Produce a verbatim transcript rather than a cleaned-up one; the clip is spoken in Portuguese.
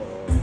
All right.